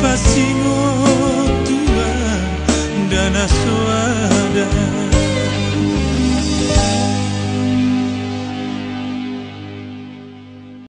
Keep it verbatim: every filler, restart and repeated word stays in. Pasimo tua dan aso.